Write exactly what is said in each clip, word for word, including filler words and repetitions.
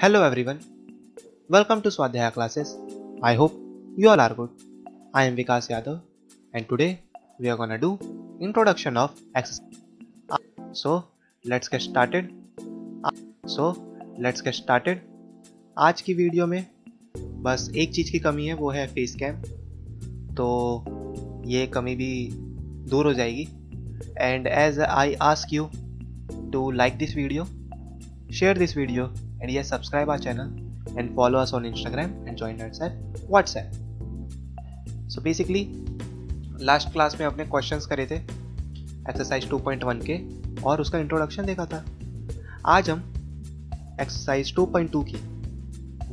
Hello everyone, welcome to Swadhyay classes. I hope you all are good. I am Vikas Yadav and today we are gonna do introduction of exercise. So let's get started. So let's get started. आज की video में बस एक चीज़ की कमी है, वो है फेस कैम. तो ये कमी भी दूर हो जाएगी. And as I ask you to like this video, share this video, and yes, subscribe our channel and follow us on Instagram and join us at WhatsApp. So basically, last class में अपने questions करे थे exercise two point one के और उसका introduction देखा था. आज हम exercise two point two की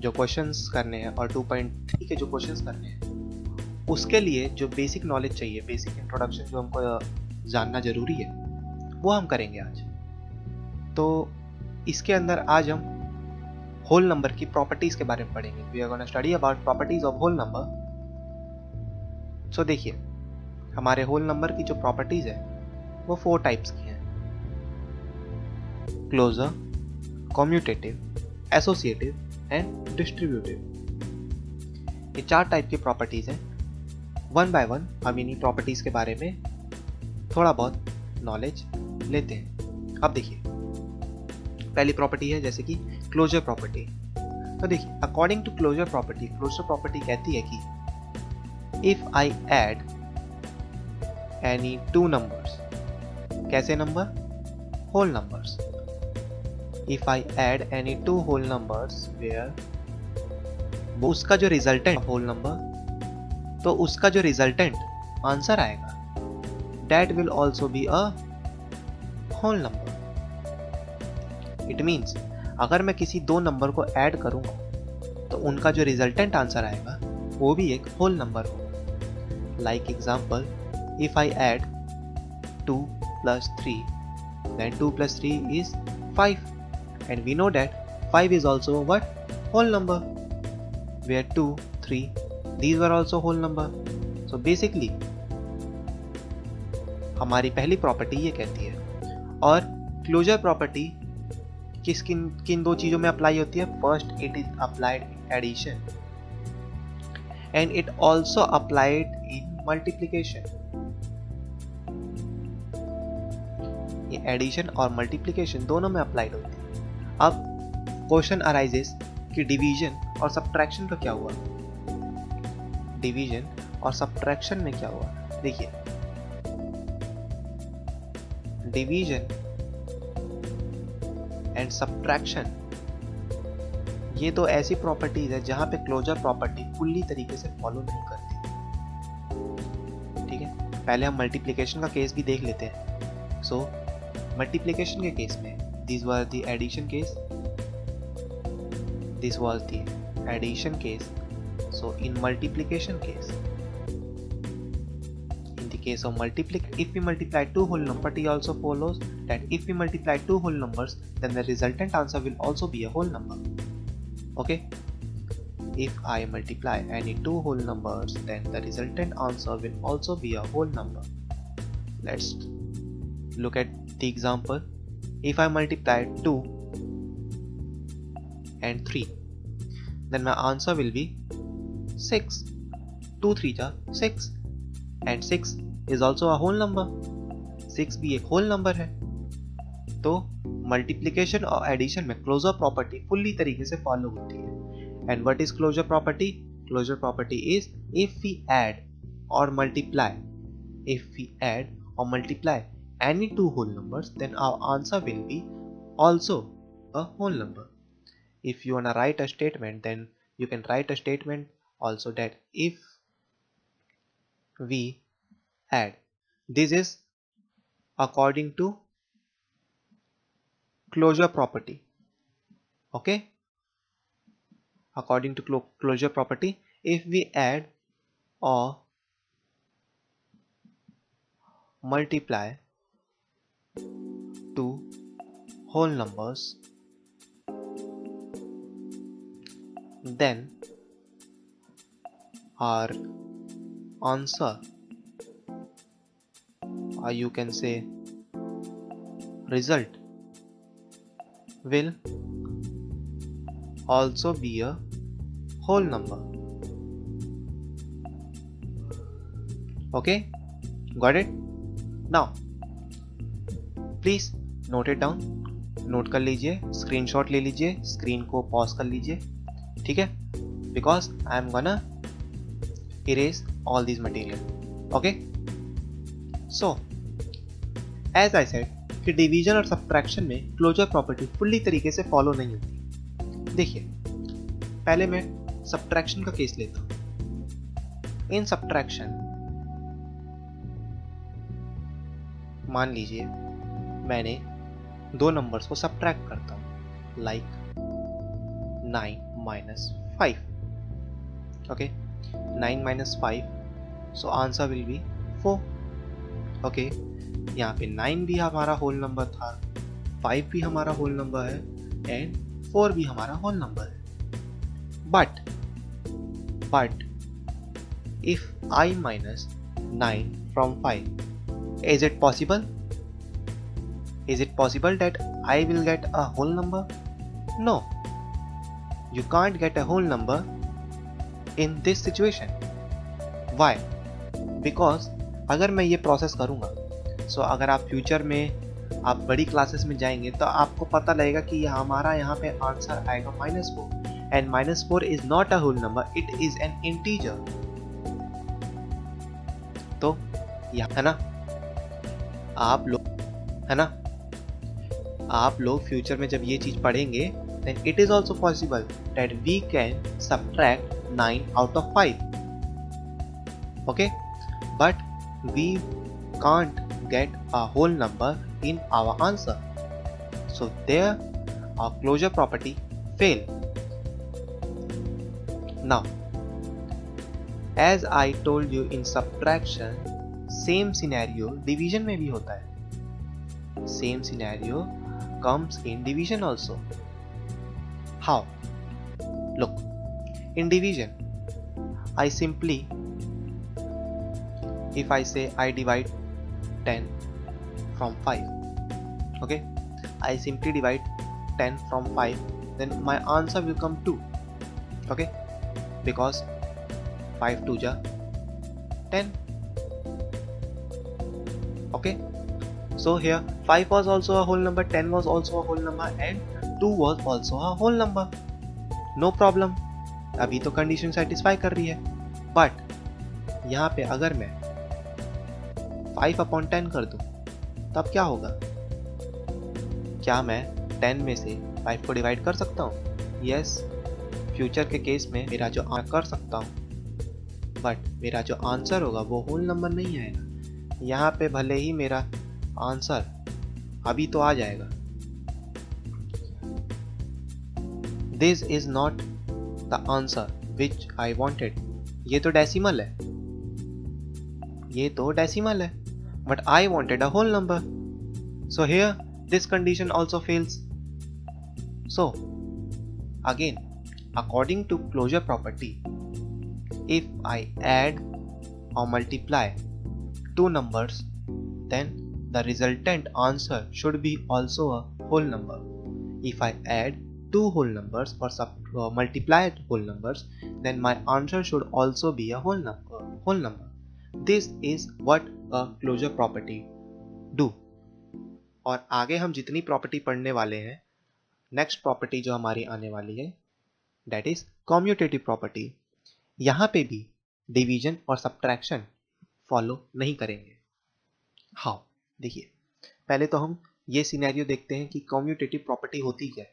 जो questions करने हैं और two point three के जो questions करने हैं, उसके लिए जो basic knowledge चाहिए, basic introduction जो हमको जानना ज़रूरी है, वो हम करेंगे आज. तो इसके अंदर आज हम होल नंबर की प्रॉपर्टीज़ के बारे में पढ़ेंगे. We are gonna study about properties of whole number. So देखिए, हमारे होल नंबर की जो प्रॉपर्टीज़ है वो फोर टाइप्स की हैं: closure, commutative, associative and distributive. ये चार टाइप की प्रॉपर्टीज़ हैं. वन बाय वन हम इन्हीं प्रॉपर्टीज़ के बारे में थोड़ा बहुत नॉलेज लेते हैं. अब देखिए, पहली प्रॉपर्टी है जैसे कि क्लोजर प्रॉपर्टी. तो देखिए, according to closure property, closure property कहती है कि if I add any two numbers, कैसे number? Whole numbers. If I add any two whole numbers where, उसका जो रिजल्टेंट होल नंबर, तो उसका जो रिजल्टेंट आंसर आएगा, that will also be a whole number. It means अगर मैं किसी दो नंबर को ऐड करूँ तो उनका जो रिजल्टेंट आंसर आएगा वो भी एक होल नंबर हो. Like example, if I add two plus three then two plus three is five and we know that five is also what whole number, where two three these were also whole number. So basically हमारी पहली property ये कहती है. और closure property किस किन किन दो चीज़ों में अप्लाई होती है? First, it is applied in addition and it also applied in multiplication. ये एडिशन और मल्टीप्लीकेशन दोनों में अप्लाइड होती है. अब क्वेश्चन अराइजेस कि डिवीजन और सब्ट्रैक्शन का क्या हुआ, डिवीजन और सब्ट्रैक्शन में क्या हुआ. देखिए, डिवीजन एंड सब्ट्रैक्शन ये तो ऐसी प्रॉपर्टीज है जहां पे क्लोजर प्रॉपर्टी फुल्ली तरीके से फॉलो नहीं करती. ठीक है, पहले हम मल्टीप्लिकेशन का केस भी देख लेते हैं. सो मल्टीप्लिकेशन के केस में this was the addition case, this was the addition case. So in multiplication case, case of multiply, if we multiply two whole numbers, it also follows that if we multiply two whole numbers, then the resultant answer will also be a whole number. Okay, if I multiply any two whole numbers, then the resultant answer will also be a whole number. Let's look at the example. If I multiply two and three, then my answer will be six. two three are six and six is also a whole number. Six भी एक whole number है. तो multiplication और addition में closure property fully तरीके से follow होती है. And what is closure property? Closure property is if we add और मल्टीप्लाई, इफ वी ऐड और multiply any two whole numbers, then our answer will be also a whole number. If you want to write a statement, then you can write a statement also that if we add. This is according to closure property. Okay, according to clo closure property, if we add or multiply two whole numbers, then our answer, or you can say result, will also be a whole number. Okay, got it? Now, please note it down. Note कर लीजिए, screenshot ले लीजिए, screen को pause कर लीजिए, ठीक है? Because I am gonna erase all these material. Okay? So, as I said, कि डिवीजन और सब्ट्रैक्शन में क्लोजर प्रॉपर्टी फुल्ली तरीके से फॉलो नहीं होती। देखिए, पहले मैं सब्ट्रैक्शन का केस लेता हूँ। इन सब्ट्रैक्शन, मान लीजिए मैंने दो नंबर्स को सब्ट्रैक्ट करता हूँ, like nine minus five, okay, nine minus five, so answer will be four, okay, यहाँ पे नाइन भी हमारा होल नंबर था, फाइव भी हमारा होल नंबर है एंड फोर भी हमारा होल नंबर है, but but if I minus nine from five, is it possible? Is it possible that I will get a whole number? No. You can't get a whole number in this situation. Why? Because अगर मैं ये process करूँगा, so अगर आप future में आप बड़ी classes में जाएंगे तो आपको पता लगेगा कि ये हमारा यहाँ पे आंसर आएगा minus four and minus four is not a whole number, it is an integer. तो यहाँ है ना, आप लोग है ना, आप लोग फ्यूचर में जब ये चीज पढ़ेंगे then it is also possible that we can subtract nine out of five, okay, but we can't get a whole number in our answer, so there our closure property fail. Now as I told you in subtraction same scenario division में भी होता है, same scenario comes in division also. How? Look, in division I simply, if I say I divide ten from five, okay, I simply divide ten from five, then my answer will come two, okay, because five twos are ten, okay. So here five was also a whole number, ten was also a whole number and two was also a whole number. No problem. अभी तो condition satisfy कर रही है. But यहाँ पे अगर मैं five upon ten कर दूँ, तब क्या होगा? क्या मैं ten में से five को divide कर सकता हूँ? Yes. Future के case में मेरा जो आंसर कर सकता हूँ. But मेरा जो आंसर होगा वो whole number नहीं आएगा. यहाँ पे भले ही मेरा आंसर अभी तो आ जाएगा, this is not the answer which I wanted, ये तो डेसिमल है, ये तो डेसिमल है, but I wanted a whole number, so here this condition also fails. So again according to closure property, if I add और multiply two numbers then the resultant answer should be also a whole number. If I add two whole numbers or sub, uh, multiply whole numbers, then my answer should also be a whole number. Whole number. This is what a closure property do. और आगे हम जितनी property पढ़ने वाले हैं, next property जो हमारी आने वाली है that is कॉम्यूटेटिव प्रॉपर्टी, यहाँ पे भी डिवीजन और सब्ट्रैक्शन फॉलो नहीं करेंगे। हाँ, देखिए, पहले तो हम ये सिनेरियो देखते हैं कि कॉम्यूटेटिव प्रॉपर्टी होती क्या है।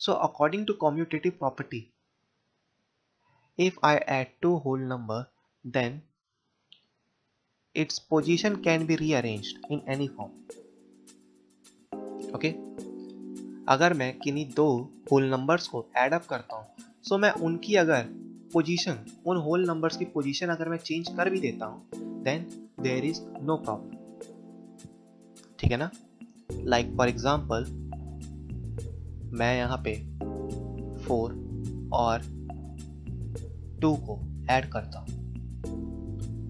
So according to commutative property, if I add two whole number then its position can be rearranged in any form, okay, अगर मैं किन्हीं दो होल नंबर्स को ऐड अप करता हूँ, सो मैं उनकी अगर पोजीशन, उन होल नंबर्स की पोजीशन अगर मैं चेंज कर भी देता हूँ then there is no problem, ठीक है ना। लाइक फॉर एग्जाम्पल मैं यहाँ पे फोर और टू को ऐड करता हूँ,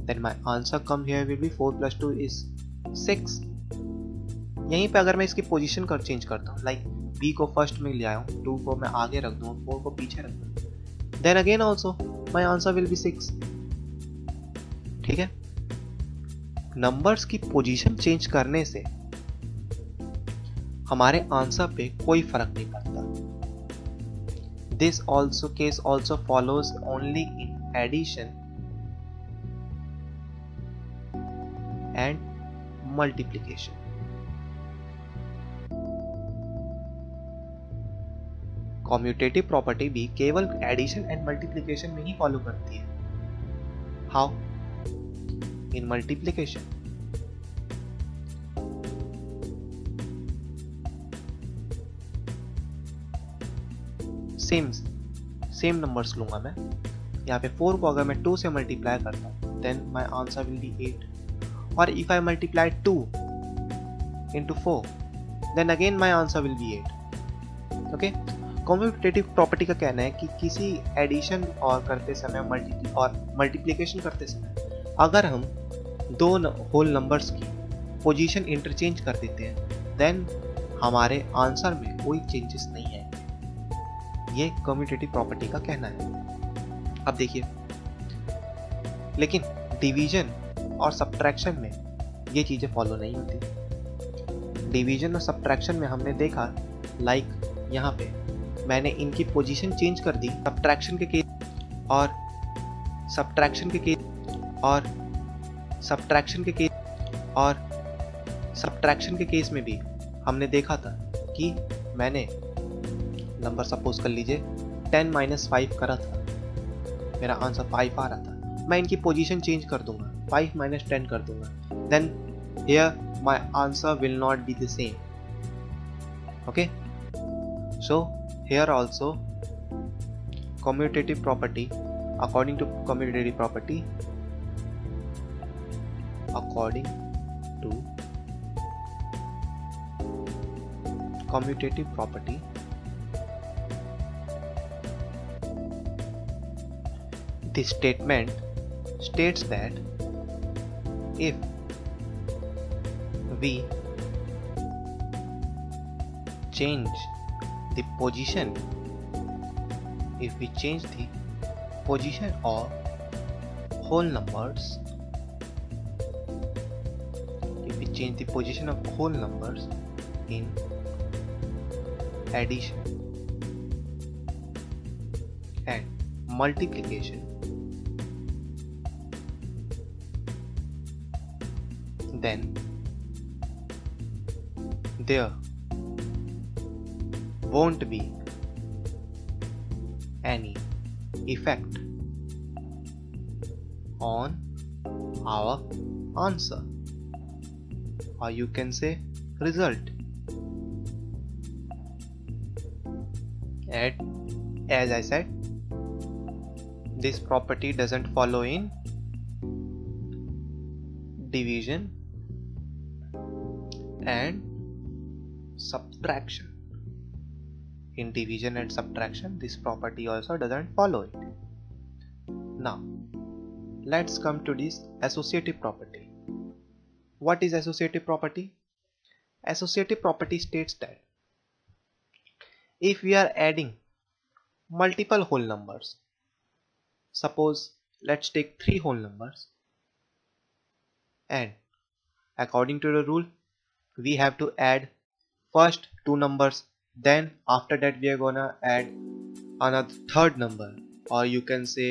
then my answer come here will be four plus two is six, यहीं पे अगर मैं इसकी पोजीशन कर चेंज करता हूँ, लाइक बी को फर्स्ट में ले आया हूँ, टू को मैं आगे रख दूँ, फोर को पीछे रख दूँ। Then again also my answer will be six. ठीक है, नंबर्स की पोजीशन चेंज करने से हमारे आंसर पे कोई फर्क नहीं पड़ता। This also case also follows only in addition and multiplication. Commutative property भी केवल एडिशन एंड मल्टीप्लीकेशन में ही फॉलो करती है। How? In multiplication same same numbers लूंगा मैं। यहाँ पे फोर को अगर मैं टू से मल्टीप्लाई करता हूँ then my answer will be eight. और if I multiply two into four then again my answer will be eight. Okay, commutative property का कहना है कि किसी एडिशन और करते समय मल्टी और मल्टीप्लिकेशन करते समय अगर हम दो न, होल नंबर्स की पोजीशन इंटरचेंज कर देते हैं देन हमारे आंसर में कोई चेंजेस नहीं है। ये कॉम्यूटेटिव प्रॉपर्टी का कहना है। अब देखिए, लेकिन डिवीजन और सब्ट्रैक्शन में ये चीज़ें फॉलो नहीं होती। डिवीजन और सब्ट्रैक्शन में हमने देखा, लाइक like यहाँ पे मैंने इनकी पोजीशन चेंज कर दी सब्ट्रैक्शन के केस और सब्ट्रैक्शन के केस और सब्ट्रैक्शन के केस और सब्ट्रैक्शन के केस में भी हमने देखा था कि मैंने नंबर सपोज कर लीजिए टेन माइनस फाइव करा था, मेरा आंसर फाइव आ रहा था। मैं इनकी पोजीशन चेंज कर दूंगा, फाइव माइनस टेन कर दूंगा, then here my answer will not be the same. Okay, so Here also commutative property, according to commutative property this statement states that if we change the position if we change the position of whole numbers if we change the position of whole numbers in addition and multiplication then there won't be any effect on our answer, or you can say result, and as I said this property doesn't follow in division and subtraction. In division and subtraction this property also doesn't follow it. Now let's come to this associative property. What is associative property? Associative property states that if we are adding multiple whole numbers, suppose let's take three whole numbers, and according to the rule we have to add first two numbers, then after that we are gonna add another third number, or you can say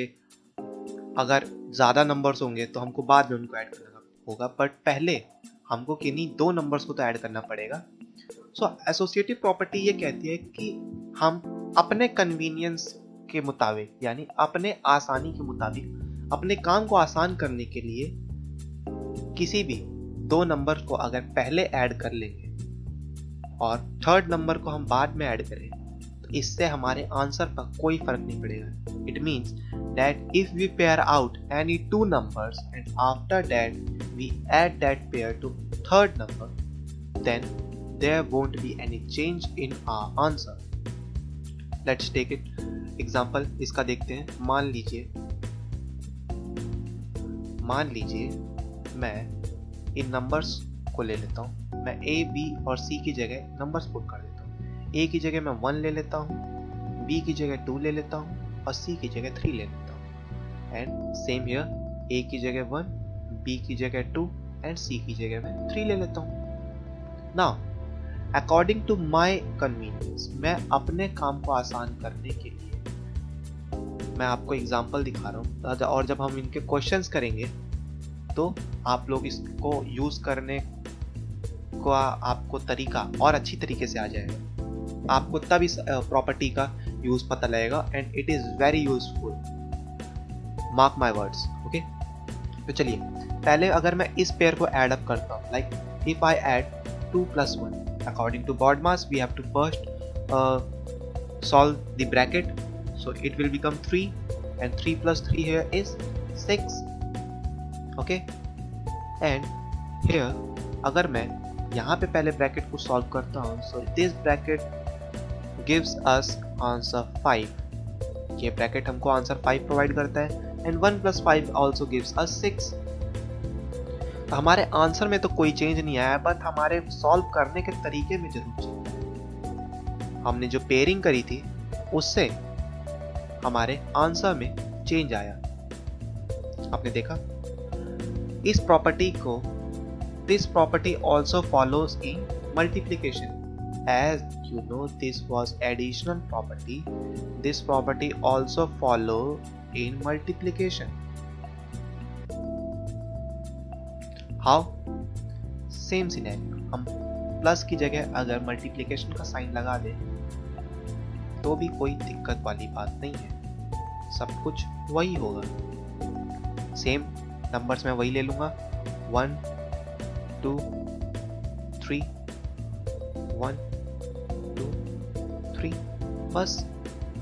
अगर ज़्यादा numbers होंगे तो हमको बाद में उनको add करना होगा, but पहले हमको किन्हीं दो numbers को तो add करना पड़ेगा। So associative property ये कहती है कि हम अपने convenience के मुताबिक, यानी अपने आसानी के मुताबिक, अपने काम को आसान करने के लिए किसी भी दो नंबर को अगर पहले ऐड कर लेंगे और थर्ड नंबर को हम बाद में ऐड करें तो इससे हमारे आंसर पर कोई फर्क नहीं पड़ेगा। It means that if we pair out any two numbers and after that we add that pair to third number then there won't be any change in our answer. Let's take it example, इसका देखते हैं। मान लीजिए मान लीजिए मैं इन numbers को ले लेता हूँ, मैं ए बी और सी की जगह नंबर्स पुट कर देता हूँ। ए की जगह मैं वन ले लेता हूँ, बी की जगह टू ले लेता हूँ और सी की जगह थ्री ले लेता हूँ। एंड सेम हियर, ए की जगह वन, बी की जगह टू एंड सी की जगह मैं थ्री ले लेता हूँ। Now according to my convenience, मैं अपने काम को आसान करने के लिए, मैं आपको एग्जाम्पल दिखा रहा हूँ और जब हम इनके क्वेश्चंस करेंगे तो आप लोग इसको यूज करने का आपको तरीका और अच्छी तरीके से आ जाएगा। आपको तब इस प्रॉपर्टी का यूज पता लगेगा and it is very useful, mark my words. Okay, तो चलिए पहले अगर मैं इस पेयर को ऐड अप करता हूँ, like if I add two plus one, according to BODMAS we have to first uh, solve the bracket, so it will become three and three plus three here is six. okay, and here अगर मैं यहाँ पे पहले bracket को solve करता हूँ, so this bracket gives us answer five. ये bracket हमको आंसर फाइव प्रोवाइड करता है and one plus five also gives us six. हमारे आंसर में तो कोई चेंज नहीं आया, बट हमारे सॉल्व करने के तरीके में जरूर चेंज, हमने जो पेयरिंग करी थी उससे हमारे आंसर में चेंज आया। आपने देखा इस प्रॉपर्टी को, this property also follows in multiplication, as you know this was additional property, this property also follow in multiplication. How? Same scenario, हम प्लस की जगह अगर मल्टीप्लिकेशन का साइन लगा दें तो भी कोई दिक्कत वाली बात नहीं है, सब कुछ वही होगा। सेम नंबर्स मैं वही ले लूँगा, one two three, one two three, बस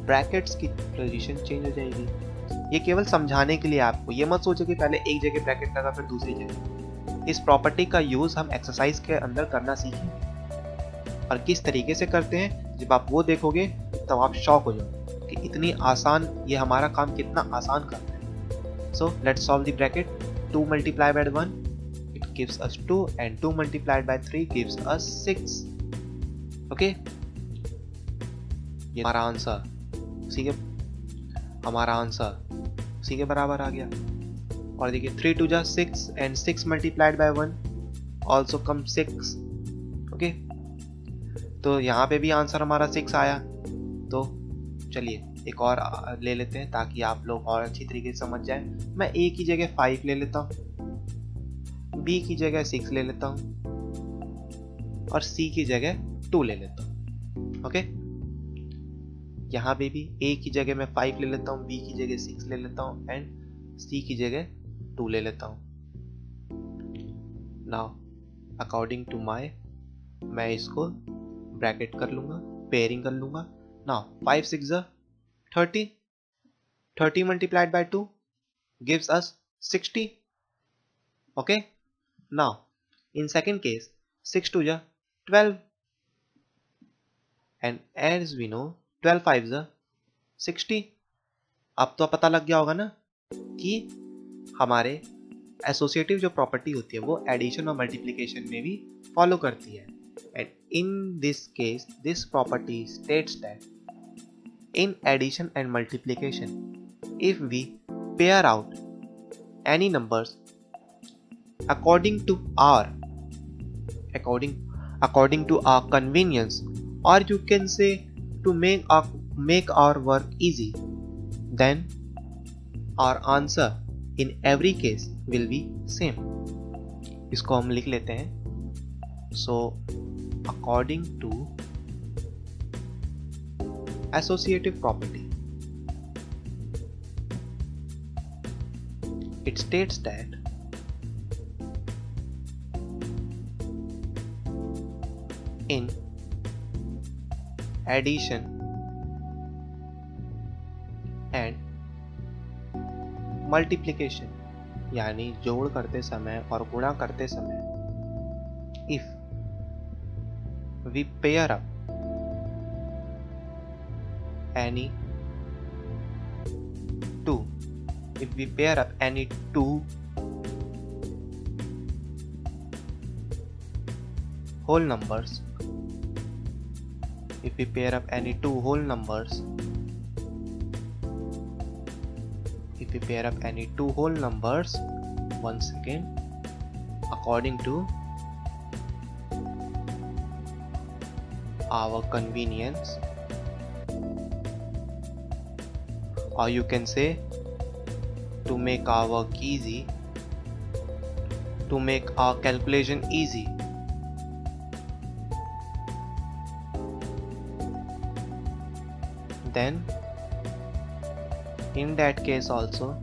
ब्रैकेट्स की पोजीशन चेंज हो जाएगी। ये केवल समझाने के लिए, आपको ये मत सोचो कि पहले एक जगह ब्रैकेट लगा फिर दूसरी जगह। इस प्रॉपर्टी का यूज हम एक्सरसाइज के अंदर करना सीखेंगे और किस तरीके से करते हैं, जब आप वो देखोगे तब आप शॉक हो जाओगे कि इतनी आसान, ये हमारा काम कितना आसान करता है। So let's solve the bracket, two multiply by one it gives us two and two multiplied by three gives us six. Okay, ये हमारा आंसर उसी के हमारा आंसर उसी के बराबर आ गया। और देखिए थ्री टू जा six and six multiplied by one also come six. Okay, तो यहाँ पे भी आंसर हमारा सिक्स आया। तो चलिए एक और ले लेते हैं ताकि आप लोग और अच्छी तरीके से समझ जाएं। मैं ए की जगह फाइव ले लेता हूँ, बी की जगह सिक्स ले लेता हूँ और सी की जगह टू ले लेता हूँ। ओके, यहाँ पे भी ए की जगह मैं फाइव ले लेता हूँ, बी की जगह सिक्स ले लेता हूँ एंड सी की जगह टू ले लेता हूँ। नाउ अकॉर्डिंग टू माई, मैं इसको ब्रैकेट कर लूँगा, पेयरिंग कर लूँगा। Now five six thirty, thirty multiplied by two gives us sixty. Okay, now in second case six two जा twelve and as we know twelve five जा सिक्सटी। अब तो पता लग गया होगा ना कि हमारे एसोसिएटिव जो प्रॉपर्टी होती है वो एडिशन और मल्टीप्लिकेशन में भी फॉलो करती है। And in this case this property states that in addition and multiplication if we pair out any numbers according to our according according to our convenience और you can say to make make our work easy, then और answer in every case will be same. इसको हम लिख लेते हैं, so according to associative property it states that in addition and multiplication, यानी जोड़ करते समय और गुणा करते समय, if we pair up any two if we pair up any two whole numbers if we pair up any two whole numbers, if we pair up any two whole numbers, once again, according to our convenience, or you can say to make our work easy, to make our calculation easy. Then in that case also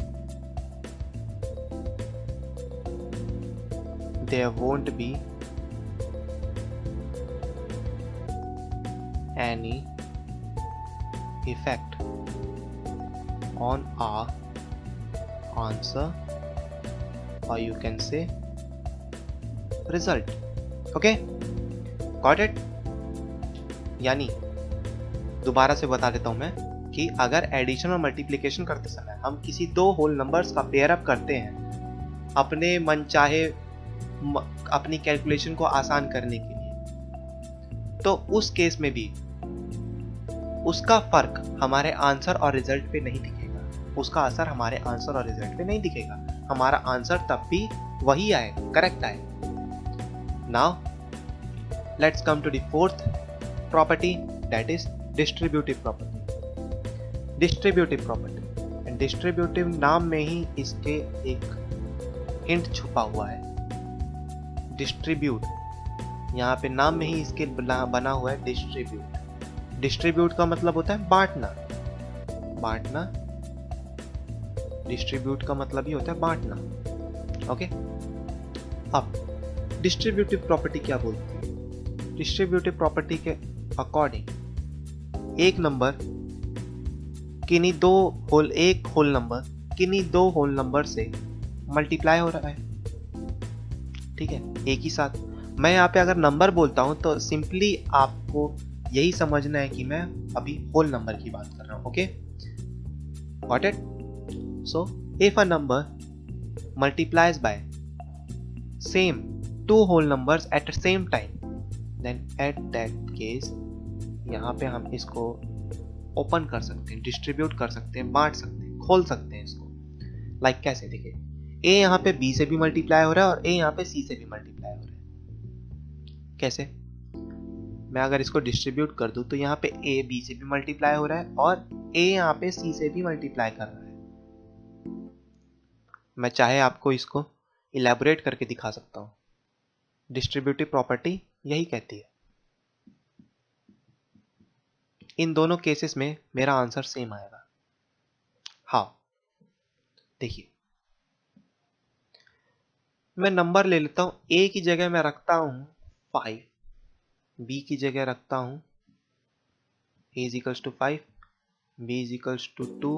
there won't be any effect on our answer, or you can say result. Okay, got it? यानी दोबारा से बता देता हूं मैं कि अगर addition और मल्टीप्लिकेशन करते समय हम किसी दो होल नंबर्स का पेयर अप करते हैं अपने मन चाहे अपनी कैलकुलेशन को आसान करने के लिए, तो उस केस में भी उसका फर्क हमारे आंसर और रिजल्ट पे नहीं दिखेगा, उसका असर हमारे आंसर और रिजल्ट पे नहीं दिखेगा, हमारा आंसर तब भी वही आए, करेक्ट आए। Now let's come to the fourth property, that is distributive property. Distributive property and distributive नाम में ही इसके एक hint छुपा हुआ है। Distribute यहाँ पे नाम में ही इसके बना हुआ है distribute। Distribute का मतलब होता है बांटना, बांटना। Distribute का मतलब ही होता है बांटना। Okay? अब डिस्ट्रीब्यूटिव प्रॉपर्टी क्या बोलती है? डिस्ट्रीब्यूटिव प्रॉपर्टी के अकॉर्डिंग एक नंबर किन्हीं दो होल एक होल नंबर किन्हीं दो होल नंबर से मल्टीप्लाई हो रहा है, ठीक है, एक ही साथ। मैं यहाँ पे अगर नंबर बोलता हूँ तो सिंपली आपको यही समझना है कि मैं अभी होल नंबर की बात कर रहा हूँ। Okay, got it? So if a number multiplies by same two whole numbers at the same time, then at that case यहाँ पे हम इसको open कर सकते हैं, distribute कर सकते हैं, बांट सकते हैं, खोल सकते हैं इसको। Like कैसे? देखिए, A यहाँ पे B से भी multiply हो रहा है और A यहाँ पे C से भी multiply हो रहा है। कैसे? मैं अगर इसको distribute कर दूँ तो यहाँ पे A B से भी multiply हो रहा है और A यहाँ पे C से भी multiply कर रहा है। मैं चाहे आपको इसको elaborate करके दिखा सकता हूँ। डिस्ट्रीब्यूटिव प्रॉपर्टी यही कहती है। इन दोनों केसेस में मेरा आंसर सेम आएगा। हाँ, देखिए, मैं नंबर ले लेता हूं, ए की जगह मैं रखता हूं फाइव, बी की जगह रखता हूं A is equals to five, B is equals to two,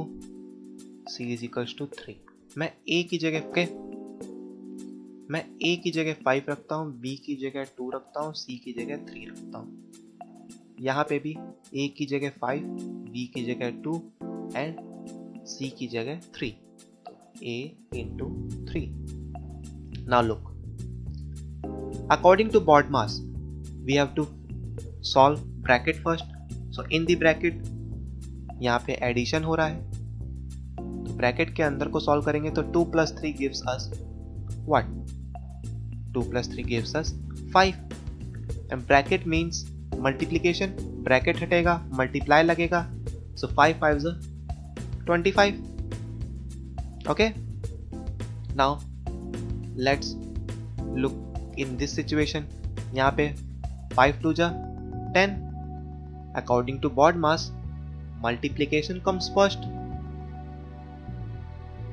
C is equals to three. मैं ए की जगह के मैं A की जगह फाइव रखता हूँ, B की जगह टू रखता हूँ, C की जगह थ्री रखता हूँ। यहाँ पे भी A की जगह फाइव, B की जगह टू एंड C की जगह three, A into three. Now look, according to BODMAS, we have to solve bracket first. So in the bracket, यहाँ पे addition हो रहा है, तो bracket के अंदर को solve करेंगे तो two plus three gives us what? Two plus three gives us five, and bracket means multiplication, bracket हटेगा, multiply लगेगा, so five fives are twenty five, okay? Now let's look in this situation, यहाँ पे five two जा ten, according to BODMAS, multiplication comes first,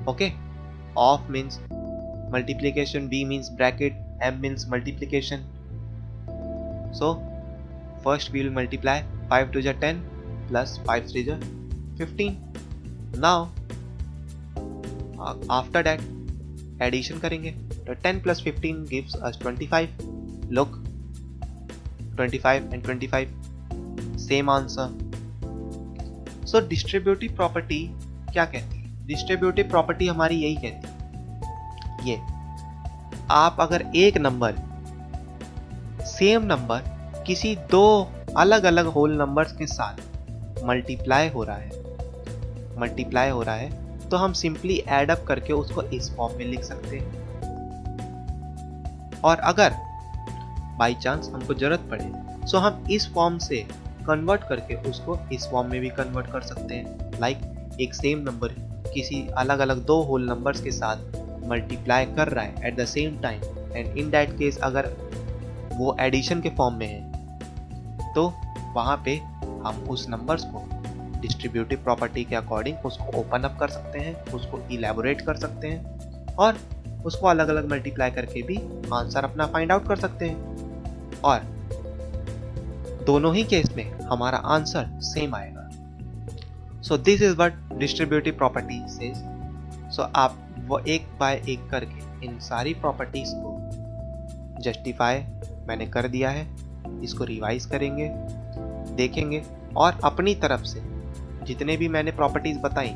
okay? Off means multiplication, B means bracket, M means multiplication. So first we will multiply five to the ten plus five to the fifteen. Now after that addition करेंगे तो ten plus fifteen gives us twenty-five. Look, twenty-five and twenty-five, same answer. So distributive property क्या कहती है? Distributive property हमारी यही कहती है, ये आप अगर एक नंबर सेम नंबर किसी दो अलग अलग होल नंबर्स के साथ मल्टीप्लाई हो रहा है मल्टीप्लाई हो रहा है तो हम सिंपली ऐड अप करके उसको इस फॉर्म में लिख सकते हैं। और अगर बाय चांस हमको जरूरत पड़े सो हम इस फॉर्म से कन्वर्ट करके उसको इस फॉर्म में भी कन्वर्ट कर सकते हैं। लाइक एक सेम नंबर किसी अलग अलग दो होल नंबर्स के साथ मल्टीप्लाई कर रहा है at the same time and in that case अगर वो एडिशन के फॉर्म में है तो वहाँ पे हम उस नंबर्स को डिस्ट्रीब्यूटिव प्रॉपर्टी के अकॉर्डिंग उसको ओपन अप कर सकते हैं, उसको इलैबोरेट कर सकते हैं और उसको अलग अलग मल्टीप्लाई करके भी आंसर अपना फाइंड आउट कर सकते हैं और दोनों ही केस में हमारा आंसर सेम आएगा। So this is what distributive property says. So आप वो एक बाय एक करके इन सारी प्रॉपर्टीज को जस्टिफाई मैंने कर दिया है, इसको रिवाइज करेंगे, देखेंगे और अपनी तरफ से जितने भी मैंने प्रॉपर्टीज बताई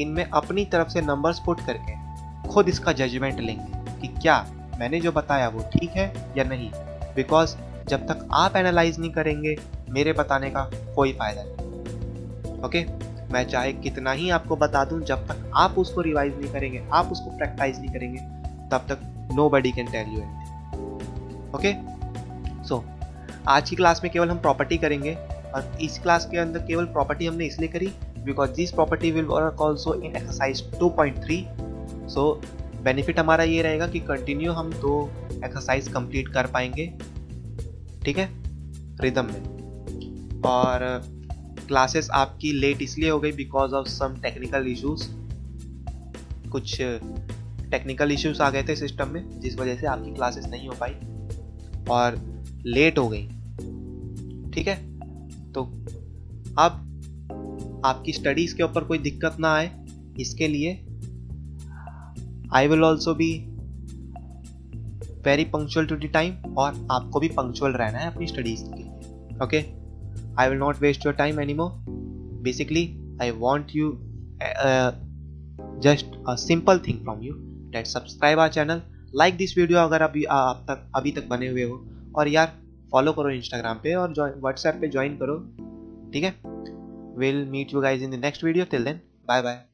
इनमें अपनी तरफ से नंबर्स पुट करके खुद इसका जजमेंट लेंगे कि क्या मैंने जो बताया वो ठीक है या नहीं। बिकॉज जब तक आप एनालाइज नहीं करेंगे मेरे बताने का कोई फायदा नहीं। Okay okay? मैं चाहे कितना ही आपको बता दूं, जब तक आप उसको रिवाइज नहीं करेंगे, आप उसको प्रैक्टिस नहीं करेंगे, तब तक nobody can tell you anything. Okay so आज की क्लास में केवल हम प्रॉपर्टी करेंगे और इस क्लास के अंदर केवल प्रॉपर्टी हमने इसलिए करी because this property will work also in exercise two point three. So benefit हमारा ये रहेगा कि कंटिन्यू हम दो एक्सरसाइज कंप्लीट कर पाएंगे, ठीक है, रिदम में। और क्लासेस आपकी लेट इसलिए हो गई because of some technical issues, कुछ टेक्निकल इश्यूज आ गए थे सिस्टम में जिस वजह से आपकी क्लासेस नहीं हो पाई और लेट हो गई, ठीक है। तो अब आपकी स्टडीज के ऊपर कोई दिक्कत ना आए इसके लिए I will also be very punctual to the time और आपको भी पंक्चुअल रहना है अपनी स्टडीज के लिए। Okay, I will not waste your time anymore. Basically, I want you uh, just a simple thing from you that subscribe our channel, like this video अगर अभी आप तक अभी तक बने हुए हो और यार follow करो Instagram पे और WhatsApp पे join करो, ठीक है। We'll meet you guys in the next video. Till then, bye bye.